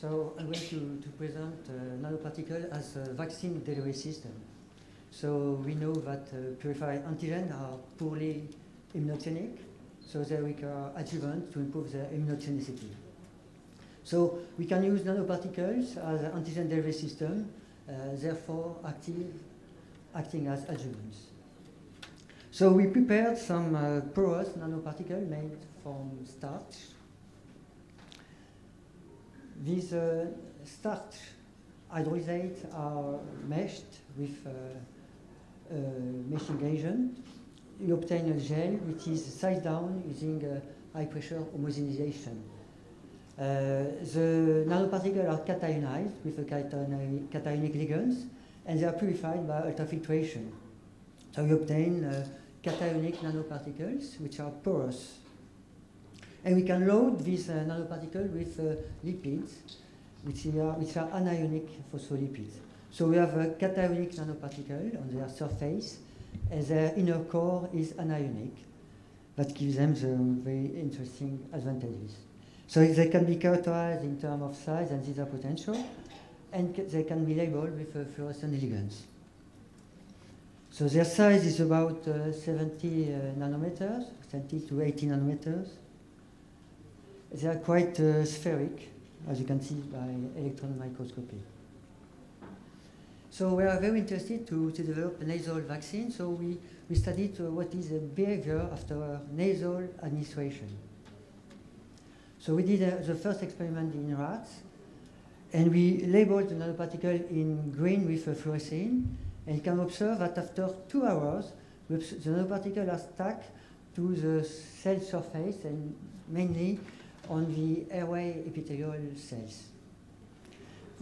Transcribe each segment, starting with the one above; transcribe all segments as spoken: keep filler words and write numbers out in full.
So I'm going to, to present uh, nanoparticle as a vaccine delivery system. So we know that uh, purified antigen are poorly immunogenic, so they require adjuvants to improve their immunogenicity. So we can use nanoparticles as an antigen delivery system, uh, therefore active, acting as adjuvants. So we prepared some uh, porous nanoparticles made from starch. These uh, starch hydrolysates are meshed with uh, uh, meshing agent. You obtain a gel which is sized down using uh, high pressure homogenization. Uh, the nanoparticles are cationized with the cationic ligands and they are purified by ultrafiltration. So you obtain uh, cationic nanoparticles which are porous. And we can load these uh, nanoparticles with uh, lipids, which are, which are anionic phospholipids. So we have a cationic nanoparticle on their surface, and their inner core is anionic. That gives them the very interesting advantages. So they can be characterized in terms of size and zeta potential, and they can be labeled with uh, fluorescent ligands. So their size is about uh, seventy uh, nanometers, seventy to eighty nanometers. They are quite uh, spheric, as you can see by electron microscopy. So we are very interested to, to develop a nasal vaccine, so we, we studied uh, what is the behavior after nasal administration. So we did uh, the first experiment in rats, and we labeled the nanoparticle in green with a fluorescein, and you can observe that after two hours, the nanoparticles are stuck to the cell surface, and mainly on the airway epithelial cells.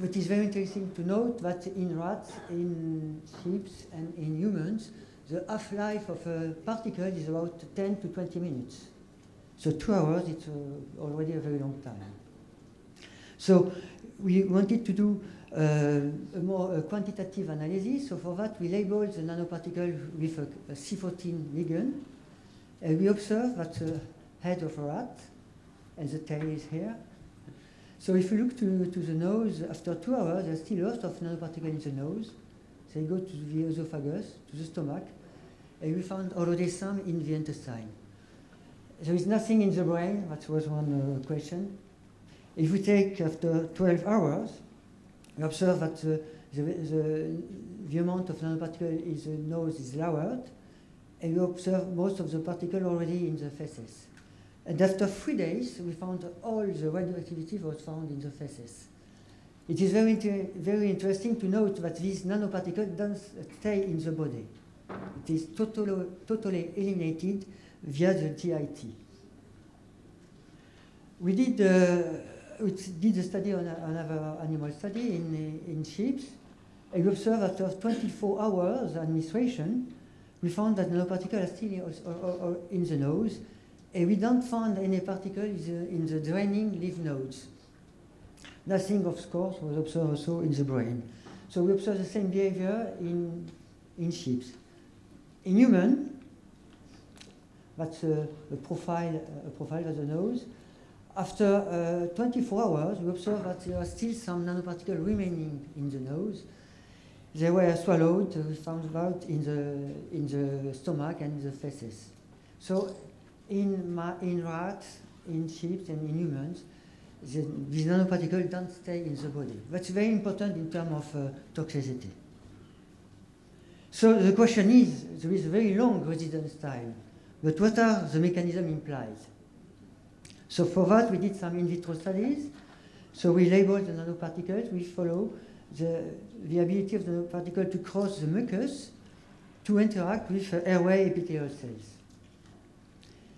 It is very interesting to note that in rats, in sheep, and in humans, the half-life of a particle is about ten to twenty minutes. So two hours, it's uh, already a very long time. So we wanted to do uh, a more uh, quantitative analysis. So for that, we labeled the nanoparticle with a, a C fourteen ligand. And we observe that the head of a rat and the tail is here. So if you look to, to the nose, after two hours, there's still lots of nanoparticles in the nose. They go to the esophagus, to the stomach, and we found already some in the intestine. There is nothing in the brain, that was one uh, question. If we take after twelve hours, we observe that the, the, the, the amount of nanoparticles in the nose is lowered, and we observe most of the particles already in the feces. And after three days, we found all the radioactivity was found in the feces. It is very, inter very interesting to note that these nanoparticles don't stay in the body. It is totally, totally eliminated via the G I T. We did, uh, we did a study on another animal study in, in sheep, and we observed after twenty-four hours administration, we found that nanoparticles are still in the nose, and we don't find any particles in the draining lymph nodes. Nothing, of course, was observed also in the brain. So we observe the same behavior in, in sheep. In human, that's a, a profile, a profile of the nose. After uh, twenty-four hours, we observe that there are still some nanoparticles remaining in the nose. They were swallowed, we found out in the, in the stomach and the feces. So in, ma in rats, in sheep, and in humans, the, these nanoparticles don't stay in the body. That's very important in terms of uh, toxicity. So the question is, there is a very long residence time, but what are the mechanisms implied? So for that, we did some in vitro studies. So we labeled the nanoparticles, we follow The, the ability of the particle to cross the mucus to interact with uh, airway epithelial cells.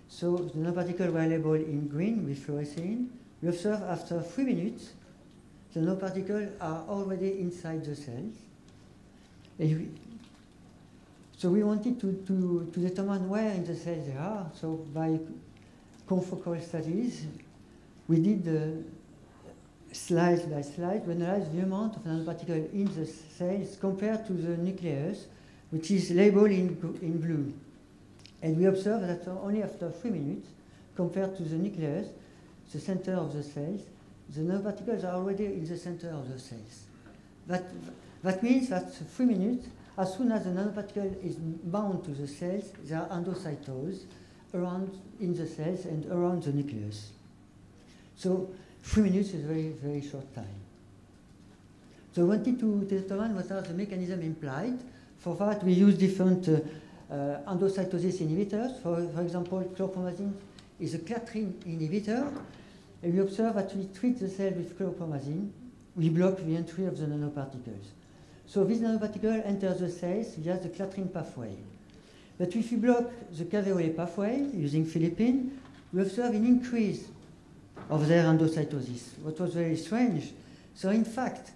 So the nanoparticles were labeled in green with fluorescein. We observe after three minutes, the nanoparticles are already inside the cells. And we, so we wanted to, to, to determine where in the cells they are. So by confocal studies, we did the slide by slide, we analyze the amount of nanoparticles in the cells compared to the nucleus, which is labeled in, in blue. And we observe that only after three minutes, compared to the nucleus, the center of the cells, the nerve particles are already in the center of the cells. That, that means that three minutes, as soon as the nerve particle is bound to the cells, there are endocytoses around in the cells and around the nucleus. So three minutes is a very, very short time. So I wanted to determine what are the mechanisms implied. For that, we use different uh, uh, endocytosis inhibitors. For, for example, chlorpromazine is a clathrin inhibitor. And we observe that we treat the cell with chlorpromazine. We block the entry of the nanoparticles. So this nanoparticle enters the cells via the clathrin pathway. But if we block the caveolé pathway using Philippine, we observe an increase of their endocytosis, what was very strange. So in fact,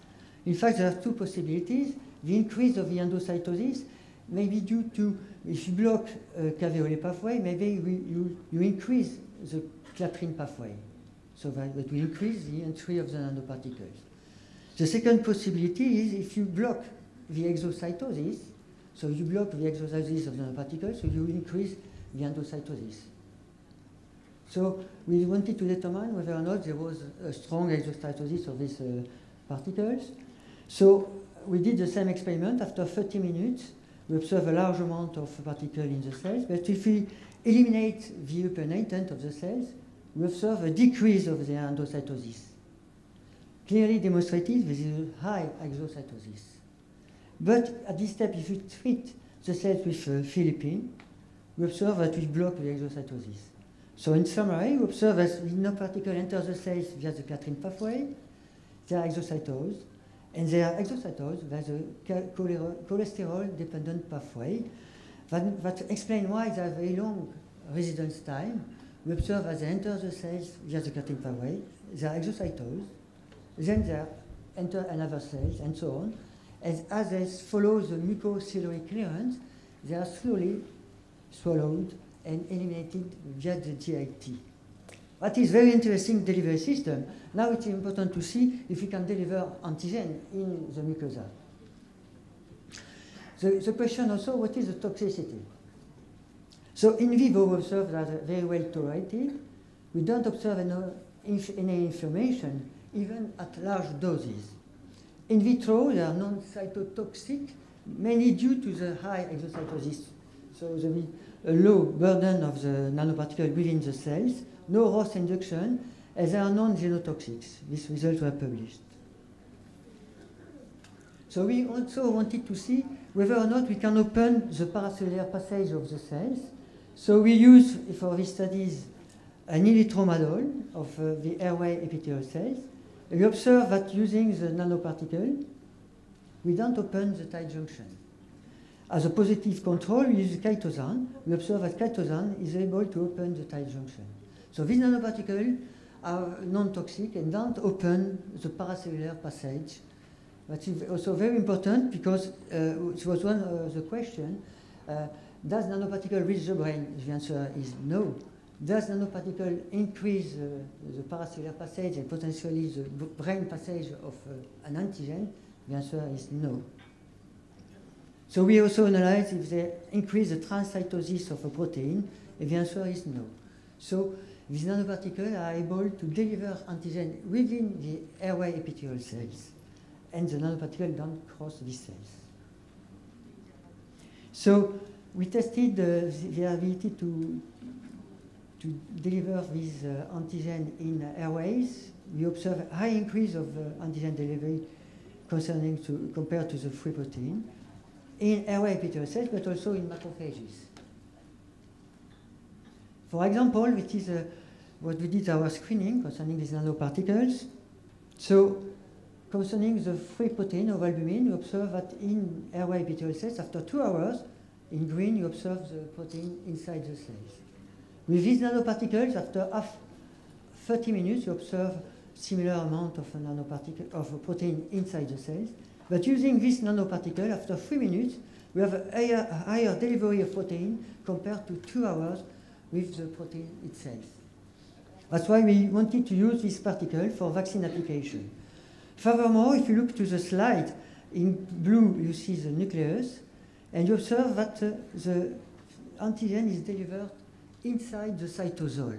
in fact, there are two possibilities. The increase of the endocytosis may be due to, if you block a caveolé pathway, maybe we, you, you increase the clathrin pathway, so that, that we increase the entry of the nanoparticles. The second possibility is if you block the exocytosis, so you block the exocytosis of the nanoparticles, so you increase the endocytosis. So we wanted to determine whether or not there was a strong exocytosis of these uh, particles. So we did the same experiment. After thirty minutes, we observe a large amount of particles in the cells, but if we eliminate the supernatant of the cells, we observe a decrease of the endocytosis. Clearly demonstrated with a high exocytosis. But at this step, if we treat the cells with uh, Philippine, we observe that we block the exocytosis. So in summary, we observe as the nanoparticle enters the cells via the clathrin pathway, they are exocytosed, and they are exocytosed via the cholesterol-dependent pathway. That, that explains why they have a very long residence time. We observe as they enter the cells via the clathrin pathway, they are exocytosed, then they enter another cells, and so on. And as they follow the mucociliary clearance, they are slowly swallowed and eliminated via the G I T. That is very interesting delivery system. Now it's important to see if we can deliver antigen in the mucosa. The, the question also, what is the toxicity? So in vivo, we observe that they are very well tolerated. We don't observe any, any inflammation, even at large doses. In vitro, they are non-cytotoxic, mainly due to the high exocytosis. So there is a low burden of the nanoparticle within the cells, no Ross induction, and they are non-genotoxic. These results were published. So we also wanted to see whether or not we can open the paracellular passage of the cells. So we use, for these studies, an ilitromadol of uh, the airway epithelial cells. And we observe that using the nanoparticle, we don't open the tight junction. As a positive control, we use chitosan. We observe that chitosan is able to open the tight junction. So these nanoparticles are non-toxic and don't open the paracellular passage. That is also very important because uh, it was one of the questions. Uh, does nanoparticle reach the brain? The answer is no. Does nanoparticle increase uh, the paracellular passage and potentially the brain passage of uh, an antigen? The answer is no. So we also analyze if they increase the transcytosis of a protein, and the answer is no. So these nanoparticles are able to deliver antigen within the airway epithelial cells, and the nanoparticles don't cross these cells. So we tested uh, the ability to to deliver these uh, antigen in airways. We observe a high increase of uh, antigen delivery concerning to, compared to the free protein in airway epithelial cells, but also in macrophages. For example, which is uh, what we did our screening concerning these nanoparticles. So concerning the free protein of albumin, you observe that in airway epithelial cells, after two hours, in green, you observe the protein inside the cells. With these nanoparticles, after half thirty minutes, you observe similar amount of nanoparticle of protein inside the cells. But using this nanoparticle, after three minutes, we have a higher, a higher delivery of protein compared to two hours with the protein itself. That's why we wanted to use this particle for vaccine application. Furthermore, if you look to the slide, in blue you see the nucleus, and you observe that uh, the antigen is delivered inside the cytosol.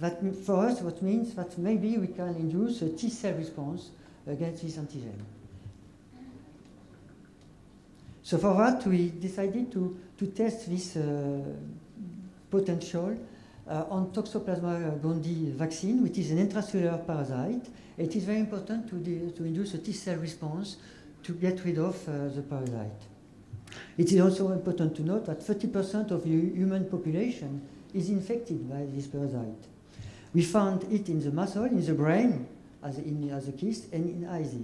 That for us, what means that maybe we can induce a T cell response against this antigen. So for that, we decided to, to test this uh, potential uh, on Toxoplasma gondii vaccine, which is an intracellular parasite. It is very important to, to induce a T cell response to get rid of uh, the parasite. It is also important to note that thirty percent of the human population is infected by this parasite. We found it in the muscle, in the brain, as, in, as a cyst, and in eyes.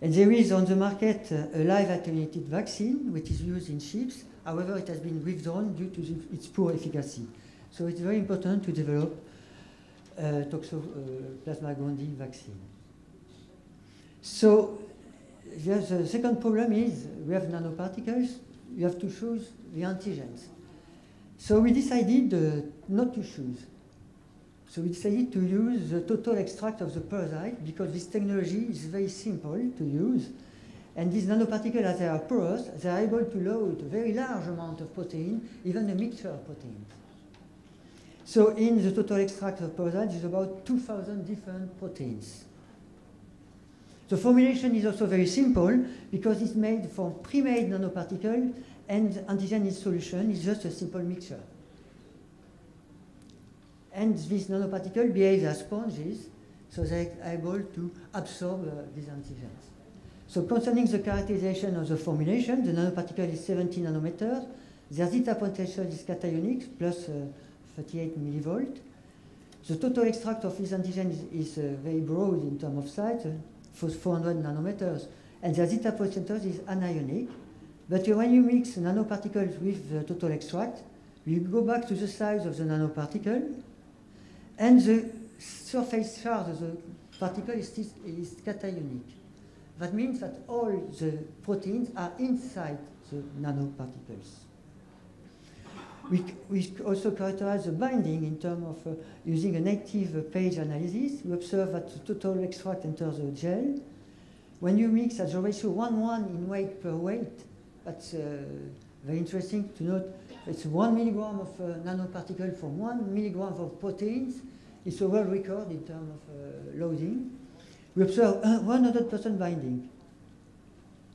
And there is on the market uh, a live attenuated vaccine, which is used in sheep. However, it has been withdrawn due to the, its poor efficacy. So it's very important to develop uh, Toxoplasma gondii vaccine. So the second problem is we have nanoparticles. You have to choose the antigens. So we decided uh, not to choose. So we decided to use the total extract of the parasite because this technology is very simple to use. And these nanoparticles, as they are porous, they are able to load a very large amount of protein, even a mixture of proteins. So in the total extract of parasite is about two thousand different proteins. The formulation is also very simple because it's made from pre-made nanoparticles and antigen in solution is just a simple mixture. And these nanoparticles behave as sponges, so they are able to absorb uh, these antigens. So concerning the characterization of the formulation, the nanoparticle is seventy nanometers, their zeta potential is cationic, plus uh, thirty-eight millivolt. The total extract of these antigens is, is uh, very broad in terms of size, uh, for four hundred nanometers, and their zeta potential is anionic. But when you mix nanoparticles with the total extract, you go back to the size of the nanoparticle, and the surface charge of the particle is, is cationic. That means that all the proteins are inside the nanoparticles. We, we also characterize the binding in terms of uh, using an active page analysis. We observe that the total extract enters the gel. When you mix at the ratio one one in weight per weight, that's uh, very interesting to note. It's one milligram of uh, nanoparticle from one milligram of proteins. It's a world record in terms of uh, loading. We observe one hundred percent binding.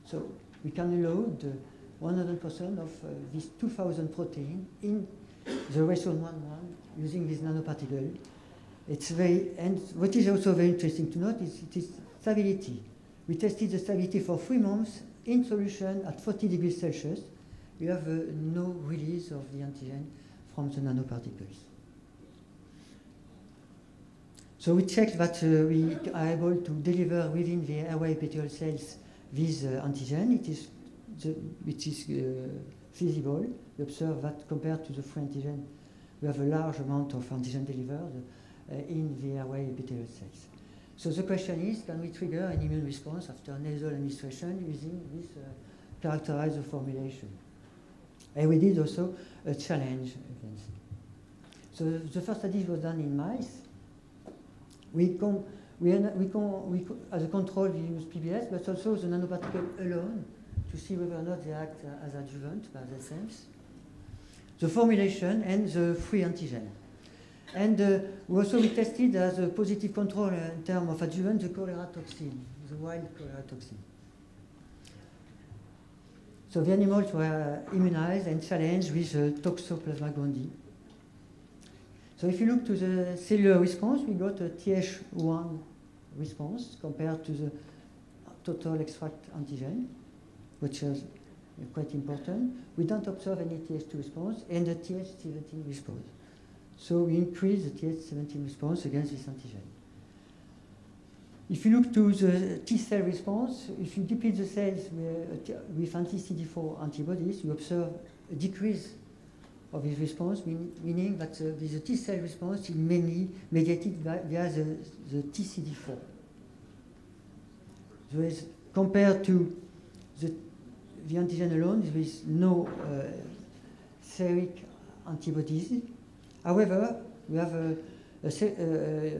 So we can load one hundred percent of uh, these two thousand proteins in the ratio one one using this nanoparticle. It's very, and what is also very interesting to note is it is stability. We tested the stability for three months in solution at forty degrees Celsius. You have uh, no release of the antigen from the nanoparticles. So we checked that uh, we are able to deliver within the airway epithelial cells this uh, antigen. It is, the, which is uh, feasible. We observe that compared to the free antigen, we have a large amount of antigen delivered uh, in the airway epithelial cells. So the question is, can we trigger an immune response after nasal administration using this uh, characterized formulation? And we did also a challenge against it. So the first study was done in mice. We, com we, we, com we co as a control, we use P B S, but also the nanoparticle alone to see whether or not they act as adjuvant by themselves. The formulation and the free antigen. And uh, we also we tested as a positive control in terms of adjuvant the cholera toxin, the wild cholera toxin. So the animals were immunized and challenged with uh, Toxoplasma gondii. So if you look to the cellular response, we got a T H one response compared to the total extract antigen, which is quite important. We don't observe any T H two response and a T H seventeen response. So we increase the T H seventeen response against this antigen. If you look to the T cell response, if you deplete the cells with anti C D four antibodies, you observe a decrease of this response, meaning that the T cell response is mainly mediated via the, the T C D four. So as compared to the, the antigen alone, there is no uh, steric antibodies. However, we have a, a, a,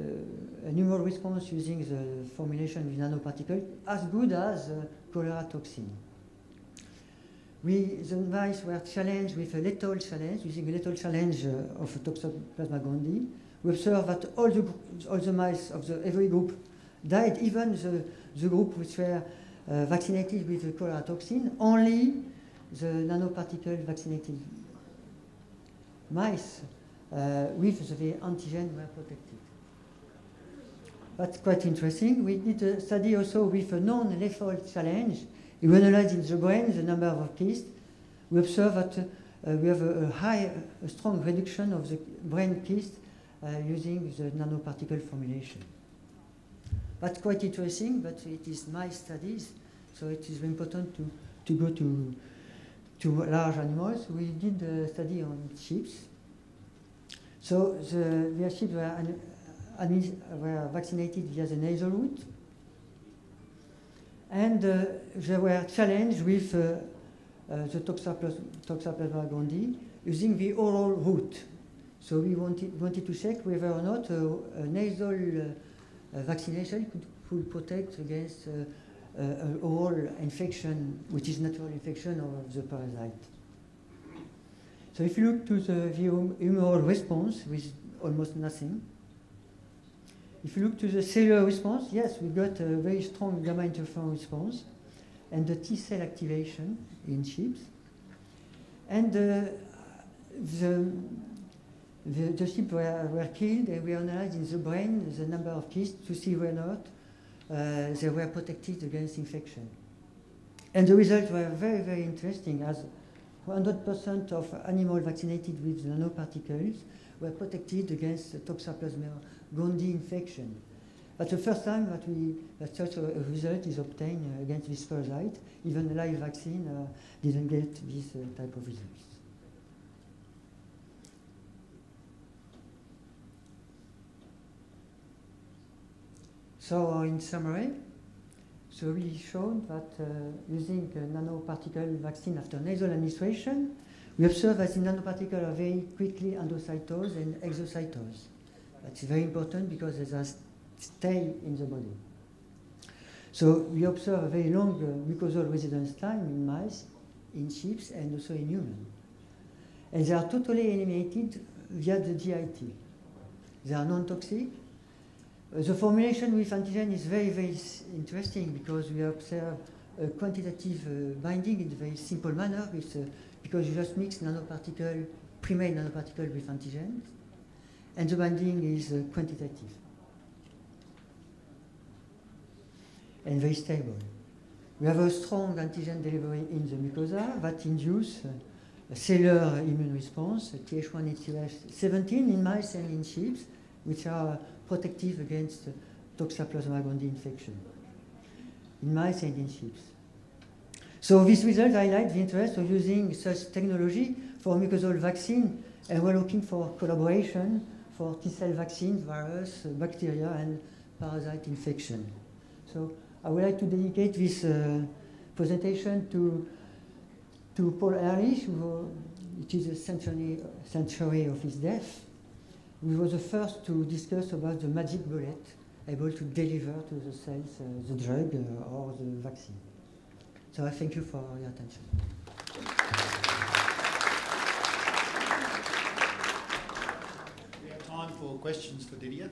a neural response using the formulation with nanoparticles as good as uh, cholera toxin. We, the mice were challenged with a lethal challenge, using a lethal challenge uh, of Toxoplasma gondii. we observed that all the, all the mice of the, every group died, even the, the group which were uh, vaccinated with the cholera toxin, only the nanoparticle vaccinated mice uh, with the antigen were protected. That's quite interesting. We did a study also with a non-lethal challenge. We analyzed in the brain the number of cysts. We observed that uh, we have a, a high, a strong reduction of the brain cysts uh, using the nanoparticle formulation. That's quite interesting, but it is my studies, so it is important to, to go to, to large animals. We did a study on sheeps. So the, the sheep were an, were vaccinated via the nasal route, and uh, they were challenged with uh, uh, the Toxoplasma, Toxoplasma gondii using the oral route. So we wanted, wanted to check whether or not uh, a nasal uh, uh, vaccination could, could protect against uh, uh, an oral infection, which is natural infection of the parasite. So if you look to the, the humoral response, with almost nothing. If you look to the cellular response, yes, we got a very strong gamma interferon response and the T cell activation in sheep. And uh, the, the, the sheep were, were killed, and we analyzed in the brain the number of cysts to see whether or not uh, they were protected against infection. And the results were very, very interesting, as one hundred percent of animals vaccinated with nanoparticles were protected against the Toxoplasma gondii infection. That's the first time that, we, that such a result is obtained uh, against this parasite. Even a live vaccine uh, didn't get this uh, type of results. So, uh, in summary, so we showed that uh, using a nanoparticle vaccine after nasal administration, we observe that the nanoparticles are very quickly endocytosed and exocytosed. That's very important because they stay in the body. So we observe a very long uh, mucosal residence time in mice, in sheep, and also in humans. And they are totally eliminated via the G I T. They are non-toxic. Uh, the formulation with antigen is very, very interesting because we observe a quantitative uh, binding in a very simple manner with, uh, because you just mix nanoparticle, pre-made nanoparticle with antigen, and the binding is uh, quantitative and very stable. We have a strong antigen delivery in the mucosa that induces uh, a cellular immune response, Th one and Th seventeen in mice and in sheep, which are protective against uh, Toxoplasma gondii infection in mice and in sheep. So these results highlight the interest of using such technology for mucosal vaccine, and we're looking for collaboration for T-cell vaccines, virus, bacteria, and parasite infection. So I would like to dedicate this uh, presentation to, to Paul Ehrlich, who, it is a century, century of his death, who was the first to discuss about the magic bullet able to deliver to the cells uh, the drug uh, or the vaccine. So I thank you for your attention. We have time for questions for Didier.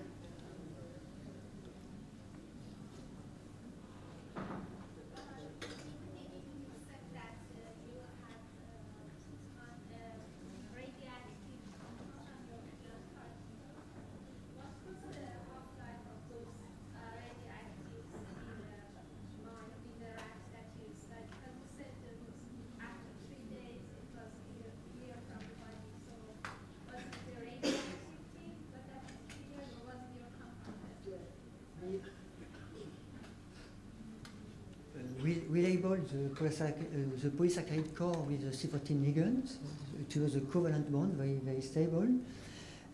The polysaccharide core with the C fourteen ligands, it was a covalent bond, very, very stable.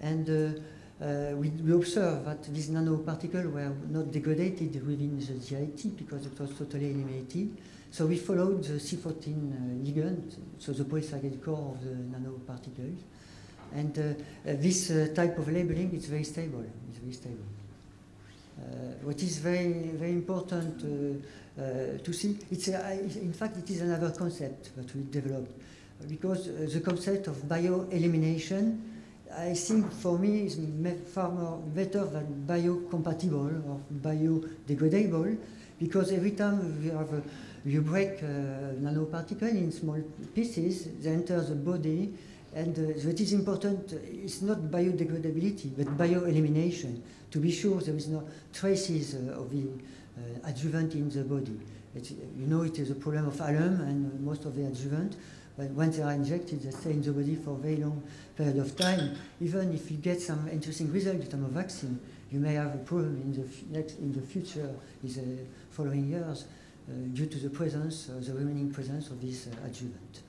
And uh, uh, we, we observe that these nanoparticles were not degraded within the G I T because it was totally eliminated. So we followed the C fourteen uh, ligand, so the polysaccharide core of the nanoparticles. And uh, uh, this uh, type of labeling is very stable. It's very stable. Uh, what is very, very important uh, uh, to see, it's a, in fact, it is another concept that we developed, because uh, the concept of bioelimination I think for me it's far more better than biocompatible or biodegradable, because every time we have a, you break uh, nanoparticle in small pieces, they enter the body, and uh, what is important is not biodegradability, but bioelimination, to be sure there is no traces uh, of the uh, adjuvant in the body. It's, you know, it is a problem of alum and most of the adjuvant, but once they are injected, they stay in the body for a very long period of time. Even if you get some interesting result in terms of vaccine, you may have a problem in the, next, in the future, in the following years, uh, due to the presence, uh, the remaining presence of this uh, adjuvant.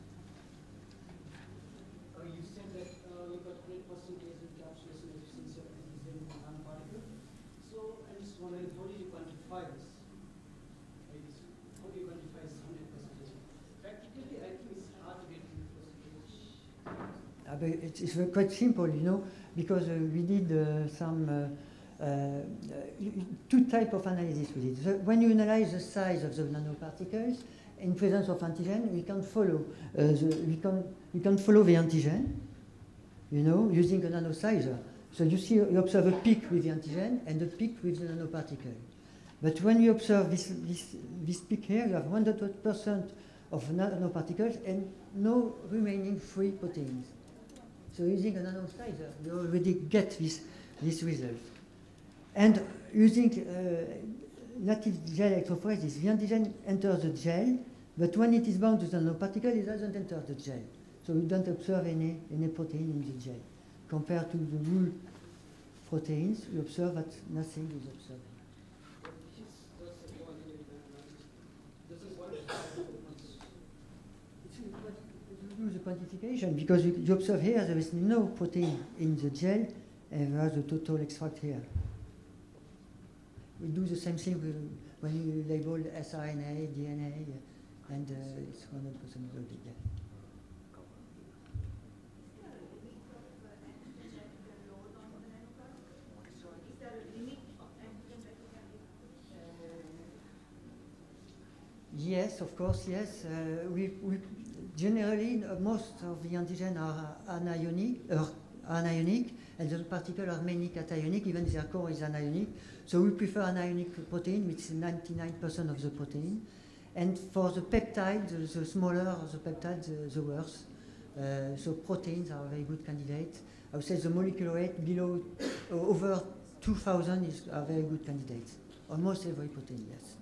Uh, you said that uh, you got great percentage of encapsulation efficiency in nanoparticle. So I just wondered, how do you quantify this? How do you quantify this one hundred percent? Practically, I think it's hard to get one hundred percent. Uh, but it's, it's quite simple, you know, because uh, we did uh, some. Uh, Uh, two types of analysis we did. So when you analyze the size of the nanoparticles in presence of antigen, we can follow uh, the, we can we can follow the antigen, you know, using a nanosizer. So you see, you observe a peak with the antigen and a peak with the nanoparticle. But when you observe this this, this peak here, you have one hundred percent of nanoparticles and no remaining free proteins. So using a nanosizer, you already get this this result. And using uh, native gel electrophoresis, the antigen enters the gel, but when it is bound to the nanoparticle, it doesn't enter the gel. So we don't observe any, any protein in the gel. Compared to the wool proteins, we observe that nothing is observed. You use the quantification, because you, you observe here there is no protein in the gel, and there is the total extract here. We do the same thing when you label s R N A, D N A, and uh, it's one hundred percent of the gel. Yes, of course, yes. Uh, we, we generally, uh, most of the antigen are anionic, or anionic, and the particles are mainly cationic, even their core is anionic. So we prefer anionic protein, which is ninety-nine percent of the protein. And for the peptide, the, the smaller the peptide, the, the worse. Uh, so proteins are a very good candidate. I would say the molecular weight below, over two thousand is a very good candidate. Almost every protein, yes.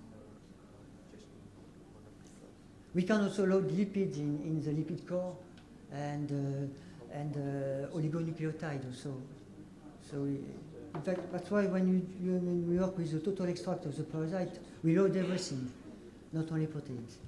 We can also load lipids in, in the lipid core, and uh, and uh, oligonucleotide also. So we, in fact, that's why when you, you when we work with the total extract of the parasite, we load everything, not only proteins.